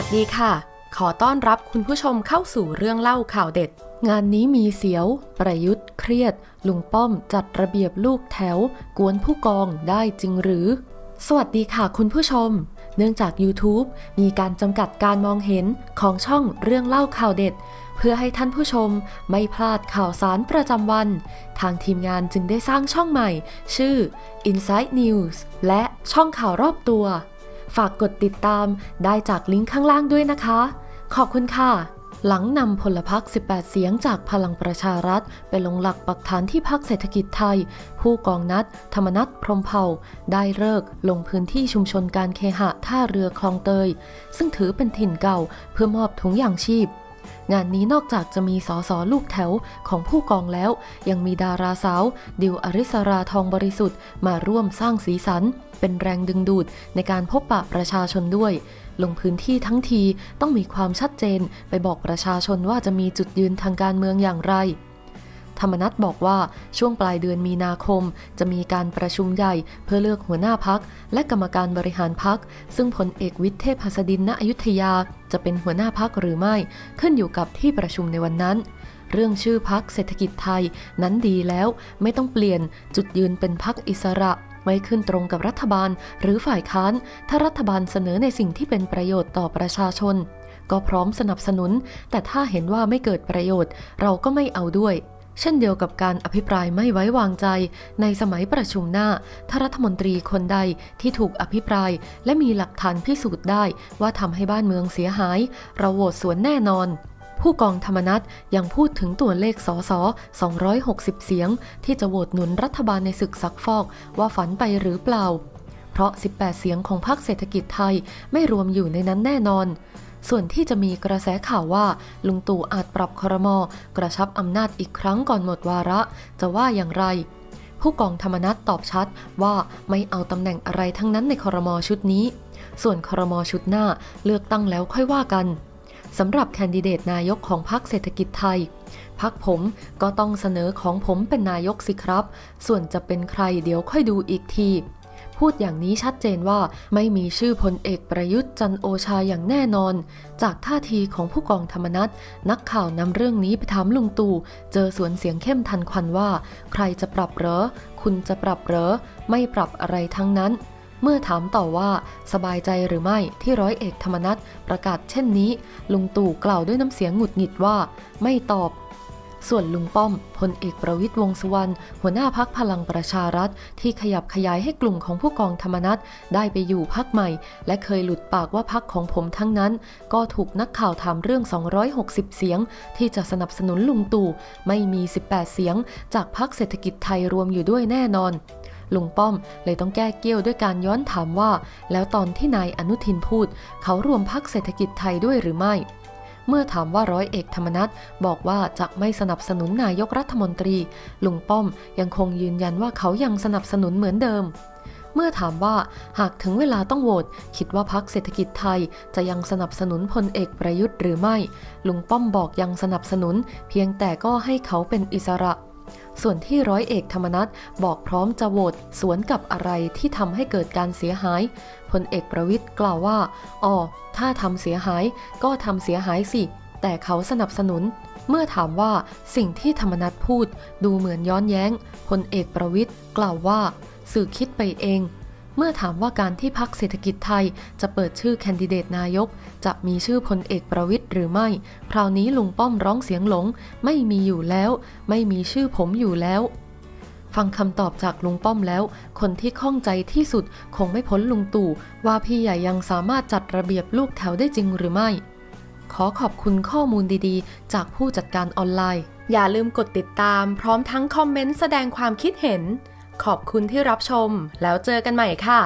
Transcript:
วัสดีค่ะขอต้อนรับคุณผู้ชมเข้าสู่เรื่องเล่าข่าวเด็ดงานนี้มีเสียวประยุทธ์เครียดลุงป้อมจัดระเบียบลูกแถวกวนผู้กองได้จริงหรือสวัสดีค่ะคุณผู้ชมเนื่องจาก YouTube มีการจำกัดการมองเห็นของช่องเรื่องเล่าข่าวเด็ดเพื่อให้ท่านผู้ชมไม่พลาดข่าวสารประจำวันทางทีมงานจึงได้สร้างช่องใหม่ชื่อ Insight News และช่องข่าวรอบตัวฝากกดติดตามได้จากลิงก์ข้างล่างด้วยนะคะขอบคุณค่ะหลังนำพลพรรค 18 เสียงจากพลังประชารัฐไปลงหลักปักฐานที่พรรคเศรษฐกิจไทยผู้กองนัดธรรมนัสพรหมเผ่าได้เลิกลงพื้นที่ชุมชนการเคหะท่าเรือคลองเตยซึ่งถือเป็นถิ่นเก่าเพื่อมอบถุงยางชีพงานนี้นอกจากจะมีสสลูกแถวของผู้กองแล้วยังมีดาราสาวดิวอริสราทองบริสุทธิ์มาร่วมสร้างสีสันเป็นแรงดึงดูดในการพบปะประชาชนด้วยลงพื้นที่ทั้งทีต้องมีความชัดเจนไปบอกประชาชนว่าจะมีจุดยืนทางการเมืองอย่างไรธรรมนัสบอกว่าช่วงปลายเดือนมีนาคมจะมีการประชุมใหญ่เพื่อเลือกหัวหน้าพรรคและกรรมการบริหารพรรคซึ่งพลเอกวิทย์เทพหัสดินณอยุธยาจะเป็นหัวหน้าพรรคหรือไม่ขึ้นอยู่กับที่ประชุมในวันนั้นเรื่องชื่อพรรคเศรษฐกิจไทยนั้นดีแล้วไม่ต้องเปลี่ยนจุดยืนเป็นพรรคอิสระไม่ขึ้นตรงกับรัฐบาลหรือฝ่ายค้านถ้ารัฐบาลเสนอในสิ่งที่เป็นประโยชน์ต่อประชาชนก็พร้อมสนับสนุนแต่ถ้าเห็นว่าไม่เกิดประโยชน์เราก็ไม่เอาด้วยเช่นเดียวกับการอภิปรายไม่ไว้วางใจในสมัยประชุมหน้าถ้ารัฐมนตรีคนใดที่ถูกอภิปรายและมีหลักฐานพิสูจน์ได้ว่าทำให้บ้านเมืองเสียหายเราโหวตสวนแน่นอนผู้กองธรรมนัสยังพูดถึงตัวเลขสส260เสียงที่จะโหวตหนุนรัฐบาลในศึกซักฟอกว่าฝันไปหรือเปล่าเพราะ18เสียงของพรรคเศรษฐกิจไทยไม่รวมอยู่ในนั้นแน่นอนส่วนที่จะมีกระแสข่าวว่าลุงตู่อาจปรับครม.กระชับอำนาจอีกครั้งก่อนหมดวาระจะว่าอย่างไรผู้กองธรรมนัสตอบชัดว่าไม่เอาตำแหน่งอะไรทั้งนั้นในครม.ชุดนี้ส่วนครม.ชุดหน้าเลือกตั้งแล้วค่อยว่ากันสำหรับแคนดิเดตนายกของพรรคเศรษฐกิจไทยพรรคผมก็ต้องเสนอของผมเป็นนายกสิครับส่วนจะเป็นใครเดี๋ยวค่อยดูอีกทีพูดอย่างนี้ชัดเจนว่าไม่มีชื่อพลเอกประยุทธ์จันทร์โอชาอย่างแน่นอนจากท่าทีของผู้กองธรรมนัสนักข่าวนำเรื่องนี้ไปถามลุงตู่เจอสวนเสียงเข้มทันควันว่าใครจะปรับเหรอคุณจะปรับเหรอไม่ปรับอะไรทั้งนั้นเมื่อถามต่อว่าสบายใจหรือไม่ที่ร้อยเอกธรรมนัสประกาศเช่นนี้ลุงตู่กล่าวด้วยน้ำเสียงหงุดหงิดว่าไม่ตอบส่วนลุงป้อมพลเอกประวิตรวงษ์สุวรรณหัวหน้าพรรคพลังประชารัฐที่ขยับขยายให้กลุ่มของผู้กองธรรมนัสได้ไปอยู่พรรคใหม่และเคยหลุดปากว่าพรรคของผมทั้งนั้นก็ถูกนักข่าวถามเรื่อง260เสียงที่จะสนับสนุนลุงตู่ไม่มี18เสียงจากพรรคเศรษฐกิจไทยรวมอยู่ด้วยแน่นอนลุงป้อมเลยต้องแก้เกี้ยวด้วยการย้อนถามว่าแล้วตอนที่นายอนุทินพูดเขารวมพรรคเศรษฐกิจไทยด้วยหรือไม่เมื่อถามว่าร้อยเอกธรรมนัสบอกว่าจะไม่สนับสนุนนายกรัฐมนตรีลุงป้อมยังคงยืนยันว่าเขายังสนับสนุนเหมือนเดิมเมื่อถามว่าหากถึงเวลาต้องโหวตคิดว่าพรรคเศรษฐกิจไทยจะยังสนับสนุนพลเอกประยุทธ์หรือไม่ลุงป้อมบอกยังสนับสนุนเพียงแต่ก็ให้เขาเป็นอิสระส่วนที่ร้อยเอกธรรมนัสบอกพร้อมจะโหวตสวนกับอะไรที่ทำให้เกิดการเสียหายพลเอกประวิตรกล่าวว่าถ้าทำเสียหายก็ทำเสียหายสิแต่เขาสนับสนุนเมื่อถามว่าสิ่งที่ธรรมนัสพูดดูเหมือนย้อนแย้งพลเอกประวิตรกล่าวว่าสื่อคิดไปเองเมื่อถามว่าการที่พรรคเศรษฐกิจไทยจะเปิดชื่อแคนดิเดตนายกจะมีชื่อพลเอกประวิตรหรือไม่คราวนี้ลุงป้อมร้องเสียงหลงไม่มีอยู่แล้วไม่มีชื่อผมอยู่แล้วฟังคำตอบจากลุงป้อมแล้วคนที่ข้องใจที่สุดคงไม่พ้นลุงตู่ว่าพี่ใหญ่ยังสามารถจัดระเบียบลูกแถวได้จริงหรือไม่ขอขอบคุณข้อมูลดีๆจากผู้จัดการออนไลน์อย่าลืมกดติดตามพร้อมทั้งคอมเมนต์แสดงความคิดเห็นขอบคุณที่รับชมแล้วเจอกันใหม่ค่ะ